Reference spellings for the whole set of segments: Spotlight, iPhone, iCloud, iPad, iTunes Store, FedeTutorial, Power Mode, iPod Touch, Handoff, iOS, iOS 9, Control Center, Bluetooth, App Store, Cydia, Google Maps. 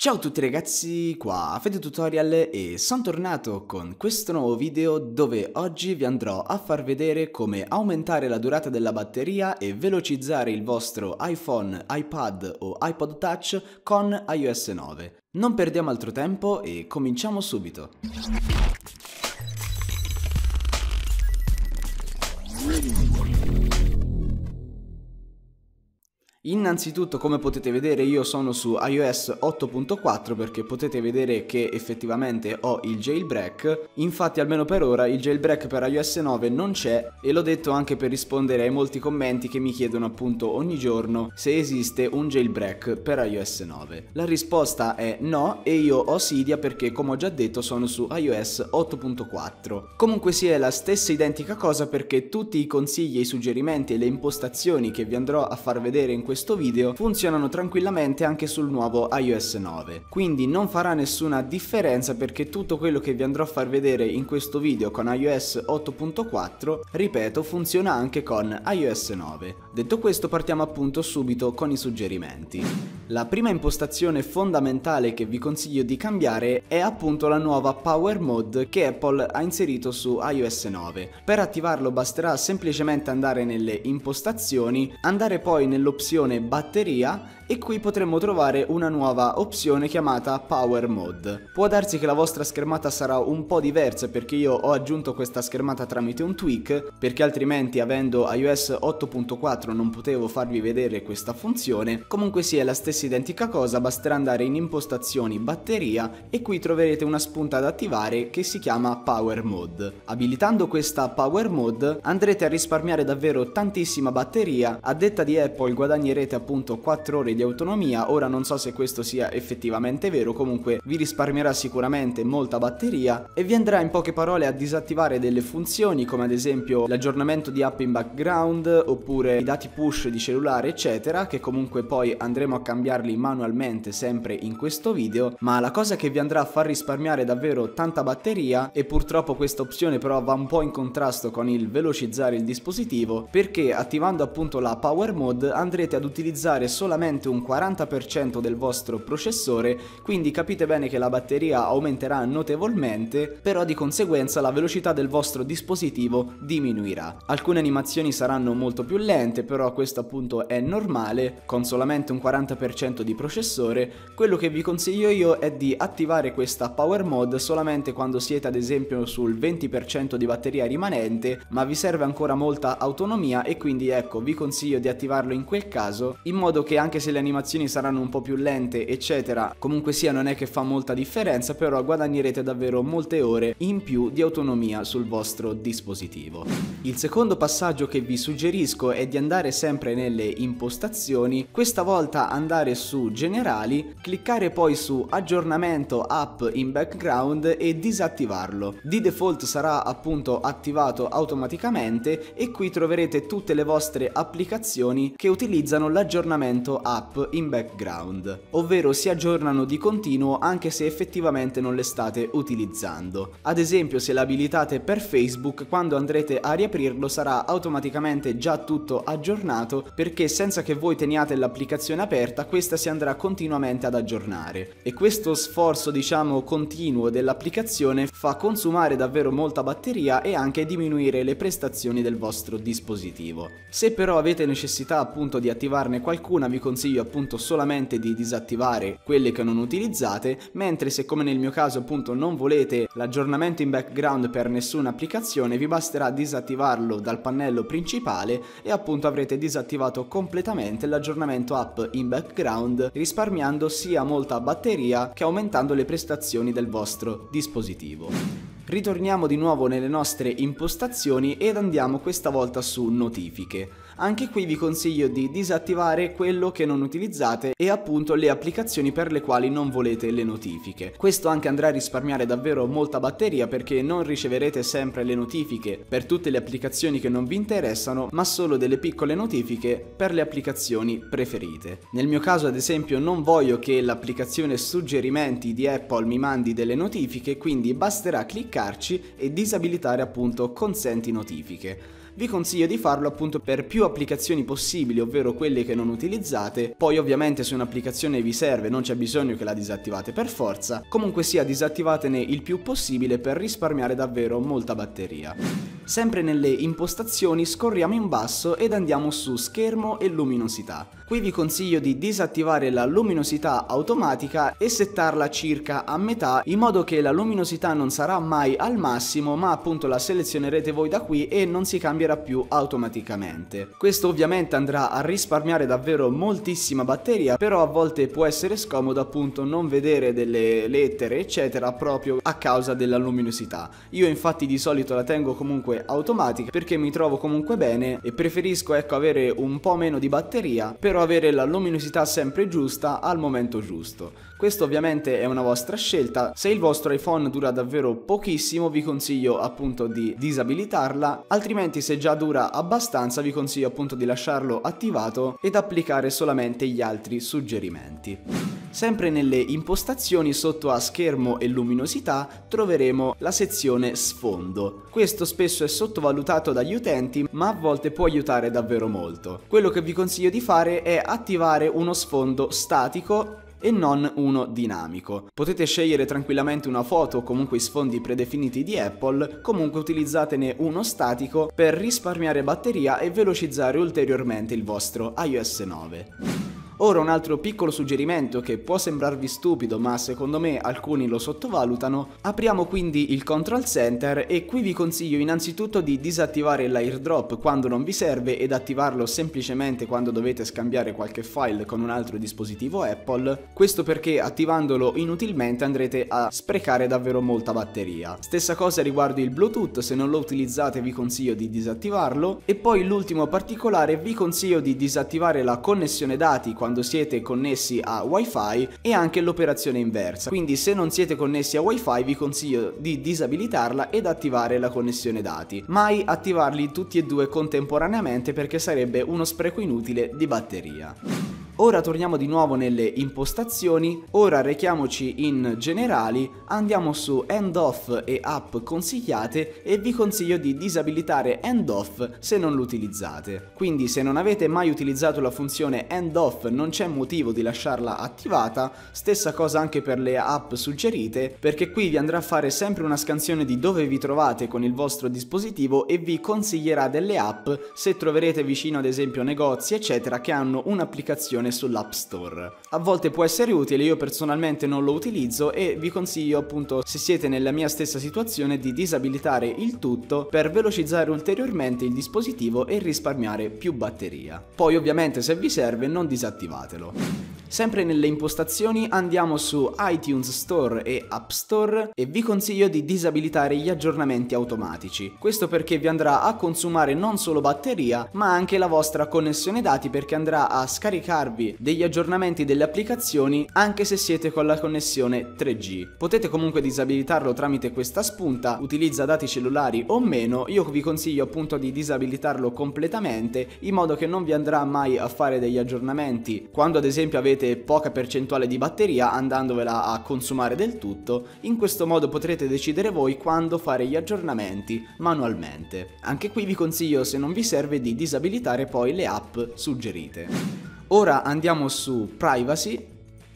Ciao a tutti ragazzi, qua FedeTutorial e sono tornato con questo nuovo video dove oggi vi andrò a far vedere come aumentare la durata della batteria e velocizzare il vostro iPhone, iPad o iPod Touch con iOS 9. Non perdiamo altro tempo e cominciamo subito. Innanzitutto, come potete vedere, io sono su iOS 8.4 perché potete vedere che effettivamente ho il jailbreak. Infatti, almeno per ora, il jailbreak per iOS 9 non c'è e l'ho detto anche per rispondere ai molti commenti che mi chiedono appunto ogni giorno se esiste un jailbreak per iOS 9. La risposta è no e io ho Cydia perché, come ho già detto, sono su iOS 8.4. Comunque sia, è la stessa identica cosa perché tutti i consigli, i suggerimenti e le impostazioni che vi andrò a far vedere in questo video funzionano tranquillamente anche sul nuovo iOS 9, quindi non farà nessuna differenza perché tutto quello che vi andrò a far vedere in questo video con iOS 8.4, ripeto, funziona anche con iOS 9. Detto questo, partiamo appunto subito con i suggerimenti. La prima impostazione fondamentale che vi consiglio di cambiare è appunto la nuova Power Mode che Apple ha inserito su iOS 9. Per attivarlo basterà semplicemente andare nelle impostazioni, andare poi nell'opzione batteria e qui potremmo trovare una nuova opzione chiamata Power Mode. Può darsi che la vostra schermata sarà un po' diversa perché io ho aggiunto questa schermata tramite un tweak, perché altrimenti avendo iOS 8.4 non potevo farvi vedere questa funzione. Comunque sia, è la stessa identica cosa, basterà andare in impostazioni batteria e qui troverete una spunta da attivare che si chiama Power Mode. Abilitando questa Power Mode andrete a risparmiare davvero tantissima batteria. A detta di Apple guadagnerete appunto 4 ore di autonomia. Ora non so se questo sia effettivamente vero, comunque vi risparmierà sicuramente molta batteria e vi andrà in poche parole a disattivare delle funzioni come ad esempio l'aggiornamento di app in background oppure i dati push di cellulare eccetera, che comunque poi andremo a cambiarli manualmente sempre in questo video. Ma la cosa che vi andrà a far risparmiare davvero tanta batteria, e purtroppo questa opzione però va un po' in contrasto con il velocizzare il dispositivo, perché attivando appunto la Power Mode andrete ad utilizzare solamente un 40% del vostro processore, quindi capite bene che la batteria aumenterà notevolmente, però di conseguenza la velocità del vostro dispositivo diminuirà. Alcune animazioni saranno molto più lente, però questo appunto è normale con solamente un 40% di processore. Quello che vi consiglio io è di attivare questa Power Mode solamente quando siete ad esempio sul 20% di batteria rimanente, ma vi serve ancora molta autonomia e quindi ecco, vi consiglio di attivarlo in quel caso, in modo che anche se le animazioni saranno un po' più lente eccetera, comunque sia non è che fa molta differenza, però guadagnerete davvero molte ore in più di autonomia sul vostro dispositivo. Il secondo passaggio che vi suggerisco è di andare sempre nelle impostazioni, questa volta andare su generali, cliccare poi su aggiornamento app in background e disattivarlo. Di default sarà appunto attivato automaticamente e qui troverete tutte le vostre applicazioni che utilizzano l'aggiornamento app in background, ovvero si aggiornano di continuo anche se effettivamente non le state utilizzando. Ad esempio, se l'abilitate per Facebook, quando andrete a riaprirlo sarà automaticamente già tutto aggiornato, perché senza che voi teniate l'applicazione aperta questa si andrà continuamente ad aggiornare e questo sforzo, diciamo, continuo dell'applicazione fa consumare davvero molta batteria e anche diminuire le prestazioni del vostro dispositivo. Se però avete necessità appunto di attivarne qualcuna, vi consiglio appunto solamente di disattivare quelle che non utilizzate, mentre se come nel mio caso appunto non volete l'aggiornamento in background per nessuna applicazione, vi basterà disattivarlo dal pannello principale e appunto avrete disattivato completamente l'aggiornamento app in background, risparmiando sia molta batteria che aumentando le prestazioni del vostro dispositivo. Ritorniamo di nuovo nelle nostre impostazioni ed andiamo questa volta su notifiche. Anche qui vi consiglio di disattivare quello che non utilizzate e appunto le applicazioni per le quali non volete le notifiche. Questo anche andrà a risparmiare davvero molta batteria perché non riceverete sempre le notifiche per tutte le applicazioni che non vi interessano, ma solo delle piccole notifiche per le applicazioni preferite. Nel mio caso ad esempio non voglio che l'applicazione suggerimenti di Apple mi mandi delle notifiche, quindi basterà cliccarci e disabilitare appunto consenti notifiche. vi consiglio di farlo appunto per più applicazioni possibili, ovvero quelle che non utilizzate. Poi ovviamente se un'applicazione vi serve non c'è bisogno che la disattivate per forza, comunque sia disattivatene il più possibile per risparmiare davvero molta batteria. Sempre nelle impostazioni scorriamo in basso ed andiamo su schermo e luminosità. Qui vi consiglio di disattivare la luminosità automatica e settarla circa a metà, in modo che la luminosità non sarà mai al massimo, ma appunto la selezionerete voi da qui e non si cambierà più automaticamente. Questo ovviamente andrà a risparmiare davvero moltissima batteria, però a volte può essere scomodo appunto non vedere delle lettere eccetera proprio a causa della luminosità. Io infatti di solito la tengo comunque automatica perché mi trovo comunque bene e preferisco, ecco, avere un po' meno di batteria però avere la luminosità sempre giusta al momento giusto. Questo ovviamente è una vostra scelta. Se il vostro iPhone dura davvero pochissimo vi consiglio appunto di disabilitarla, altrimenti se già dura abbastanza vi consiglio appunto di lasciarlo attivato ed applicare solamente gli altri suggerimenti. Sempre nelle impostazioni sotto a schermo e luminosità troveremo la sezione sfondo. Questo spesso è sottovalutato dagli utenti ma a volte può aiutare davvero molto. Quello che vi consiglio di fare è attivare uno sfondo statico e non uno dinamico. Potete scegliere tranquillamente una foto o comunque i sfondi predefiniti di Apple, comunque utilizzatene uno statico per risparmiare batteria e velocizzare ulteriormente il vostro iOS 9. Ora un altro piccolo suggerimento che può sembrarvi stupido ma secondo me alcuni lo sottovalutano. Apriamo quindi il Control Center e qui vi consiglio innanzitutto di disattivare l'airdrop quando non vi serve ed attivarlo semplicemente quando dovete scambiare qualche file con un altro dispositivo Apple. Questo perché attivandolo inutilmente andrete a sprecare davvero molta batteria. Stessa cosa riguardo il Bluetooth, se non lo utilizzate vi consiglio di disattivarlo. E poi l'ultimo particolare, vi consiglio di disattivare la connessione dati quando siete connessi a Wi-Fi e anche l'operazione inversa. Quindi se non siete connessi a Wi-Fi vi consiglio di disabilitarla ed attivare la connessione dati. Mai attivarli tutti e due contemporaneamente perché sarebbe uno spreco inutile di batteria. Ora torniamo di nuovo nelle impostazioni, ora rechiamoci in generali, andiamo su Handoff e app consigliate e vi consiglio di disabilitare Handoff se non lo utilizzate. Quindi se non avete mai utilizzato la funzione Handoff non c'è motivo di lasciarla attivata, stessa cosa anche per le app suggerite, perché qui vi andrà a fare sempre una scansione di dove vi trovate con il vostro dispositivo e vi consiglierà delle app se troverete vicino ad esempio negozi eccetera che hanno un'applicazione sull'App Store. A volte può essere utile, io personalmente non lo utilizzo e vi consiglio appunto, se siete nella mia stessa situazione, di disabilitare il tutto per velocizzare ulteriormente il dispositivo e risparmiare più batteria. Poi ovviamente se vi serve non disattivatelo. Sempre nelle impostazioni andiamo su iTunes Store e App Store e vi consiglio di disabilitare gli aggiornamenti automatici. Questo perché vi andrà a consumare non solo batteria ma anche la vostra connessione dati, perché andrà a scaricarvi degli aggiornamenti delle applicazioni anche se siete con la connessione 3G. Potete comunque disabilitarlo tramite questa spunta, utilizza dati cellulari o meno. Io vi consiglio appunto di disabilitarlo completamente in modo che non vi andrà mai a fare degli aggiornamenti quando ad esempio avete poca percentuale di batteria, andandovela a consumare del tutto. In questo modo potrete decidere voi quando fare gli aggiornamenti manualmente. Anche qui vi consiglio, se non vi serve, di disabilitare poi le app suggerite. Ora andiamo su Privacy,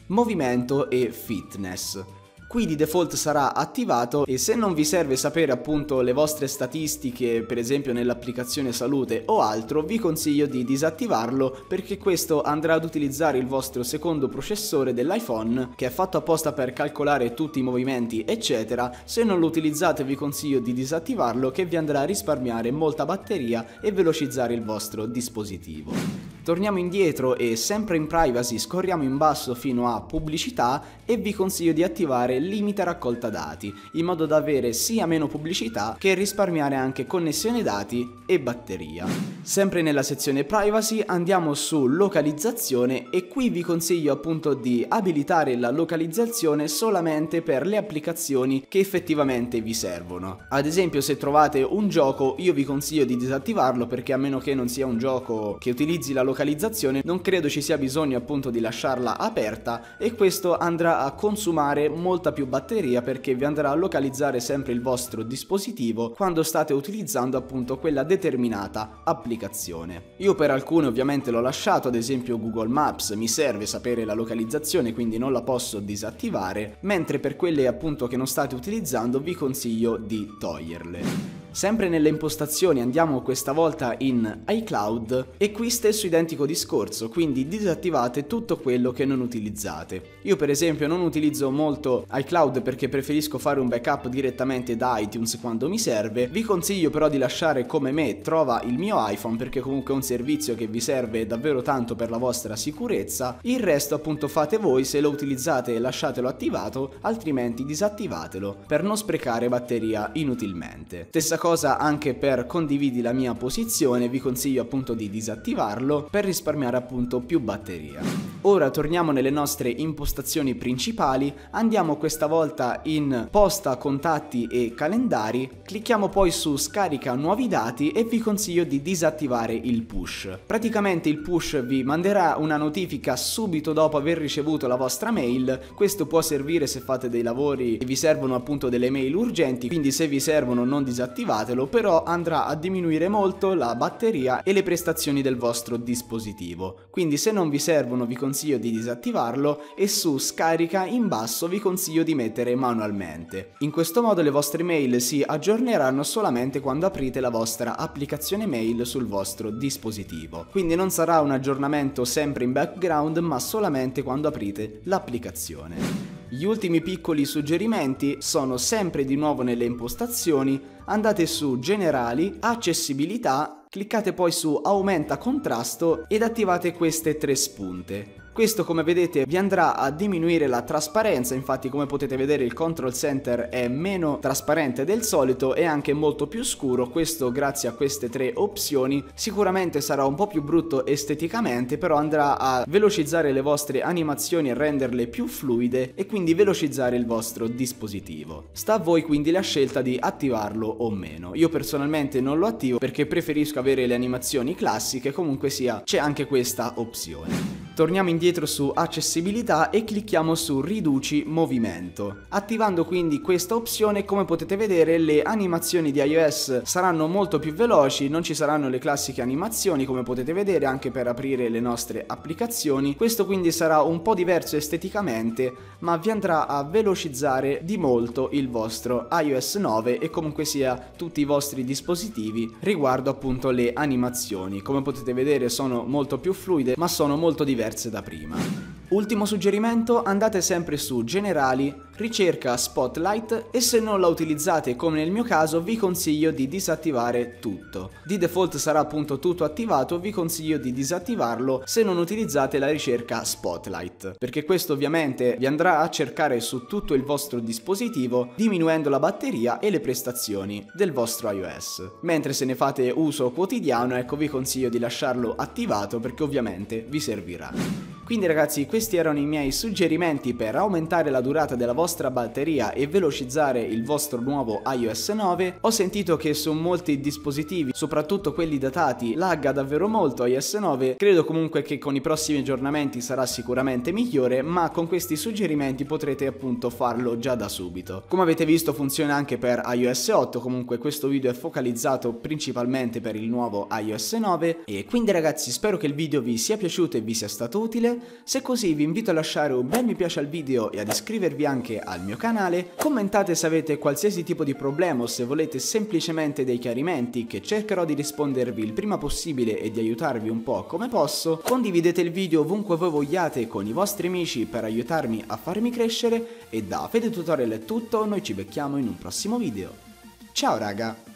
Movimento e Fitness. Qui di default sarà attivato e se non vi serve sapere appunto le vostre statistiche, per esempio nell'applicazione salute o altro, vi consiglio di disattivarlo perché questo andrà ad utilizzare il vostro secondo processore dell'iPhone che è fatto apposta per calcolare tutti i movimenti eccetera. Se non lo utilizzate vi consiglio di disattivarlo che vi andrà a risparmiare molta batteria e velocizzare il vostro dispositivo. Torniamo indietro e sempre in privacy scorriamo in basso fino a pubblicità e vi consiglio di attivare limite raccolta dati in modo da avere sia meno pubblicità che risparmiare anche connessione dati e batteria. Sempre nella sezione privacy andiamo su localizzazione e qui vi consiglio appunto di abilitare la localizzazione solamente per le applicazioni che effettivamente vi servono. Ad esempio se trovate un gioco io vi consiglio di disattivarlo perché a meno che non sia un gioco che utilizzi la localizzazione localizzazione non credo ci sia bisogno appunto di lasciarla aperta, e questo andrà a consumare molta più batteria perché vi andrà a localizzare sempre il vostro dispositivo quando state utilizzando appunto quella determinata applicazione. Io per alcune ovviamente l'ho lasciato, ad esempio Google Maps mi serve sapere la localizzazione quindi non la posso disattivare, mentre per quelle appunto che non state utilizzando vi consiglio di toglierle. Sempre nelle impostazioni andiamo questa volta in iCloud e qui stesso identico discorso, quindi disattivate tutto quello che non utilizzate. Io per esempio non utilizzo molto iCloud perché preferisco fare un backup direttamente da iTunes quando mi serve, vi consiglio però di lasciare come me trova il mio iPhone perché comunque è un servizio che vi serve davvero tanto per la vostra sicurezza, il resto appunto fate voi, se lo utilizzate lasciatelo attivato, altrimenti disattivatelo per non sprecare batteria inutilmente. Stessa cosa anche per condividi la mia posizione, vi consiglio appunto di disattivarlo per risparmiare appunto più batteria. Ora torniamo nelle nostre impostazioni principali, andiamo questa volta in posta, contatti e calendari, clicchiamo poi su scarica nuovi dati e vi consiglio di disattivare il push. Praticamente il push vi manderà una notifica subito dopo aver ricevuto la vostra mail, questo può servire se fate dei lavori e vi servono appunto delle mail urgenti, quindi se vi servono non disattivatelo, però andrà a diminuire molto la batteria e le prestazioni del vostro dispositivo. Quindi se non vi servono vi consiglio di disattivarlo e su scarica in basso vi consiglio di mettere manualmente. In questo modo le vostre mail si aggiorneranno solamente quando aprite la vostra applicazione mail sul vostro dispositivo. Quindi non sarà un aggiornamento sempre in background ma solamente quando aprite l'applicazione. Gli ultimi piccoli suggerimenti sono sempre di nuovo nelle impostazioni, andate su generali, accessibilità, cliccate poi su aumenta contrasto ed attivate queste tre spunte. Questo come vedete vi andrà a diminuire la trasparenza, infatti come potete vedere il Control Center è meno trasparente del solito e anche molto più scuro, questo grazie a queste tre opzioni. Sicuramente sarà un po' più brutto esteticamente, però andrà a velocizzare le vostre animazioni e renderle più fluide e quindi velocizzare il vostro dispositivo. Sta a voi quindi la scelta di attivarlo o meno, io personalmente non lo attivo perché preferisco avere le animazioni classiche, comunque sia c'è anche questa opzione. Torniamo indietro su accessibilità e clicchiamo su riduci movimento. Attivando quindi questa opzione, come potete vedere le animazioni di iOS saranno molto più veloci, non ci saranno le classiche animazioni come potete vedere anche per aprire le nostre applicazioni, questo quindi sarà un po' diverso esteticamente ma vi andrà a velocizzare di molto il vostro iOS 9 e comunque sia tutti i vostri dispositivi riguardo appunto le animazioni, come potete vedere sono molto più fluide ma sono molto diverse da prima. Ultimo suggerimento, andate sempre su generali, ricerca Spotlight e se non la utilizzate come nel mio caso vi consiglio di disattivare tutto. Di default sarà appunto tutto attivato, vi consiglio di disattivarlo se non utilizzate la ricerca Spotlight, perché questo ovviamente vi andrà a cercare su tutto il vostro dispositivo diminuendo la batteria e le prestazioni del vostro iOS. Mentre se ne fate uso quotidiano, ecco, vi consiglio di lasciarlo attivato perché ovviamente vi servirà. Quindi ragazzi, questi erano i miei suggerimenti per aumentare la durata della vostra batteria e velocizzare il vostro nuovo iOS 9. Ho sentito che su molti dispositivi, soprattutto quelli datati, lagga davvero molto iOS 9. Credo comunque che con i prossimi aggiornamenti sarà sicuramente migliore, ma con questi suggerimenti potrete appunto farlo già da subito. Come avete visto funziona anche per iOS 8, comunque questo video è focalizzato principalmente per il nuovo iOS 9. E quindi ragazzi, spero che il video vi sia piaciuto e vi sia stato utile. Se così vi invito a lasciare un bel mi piace al video e ad iscrivervi anche al mio canale, commentate se avete qualsiasi tipo di problema o se volete semplicemente dei chiarimenti che cercherò di rispondervi il prima possibile e di aiutarvi un po' come posso, condividete il video ovunque voi vogliate con i vostri amici per aiutarmi a farmi crescere e da FedeTutorial è tutto, noi ci becchiamo in un prossimo video. Ciao raga!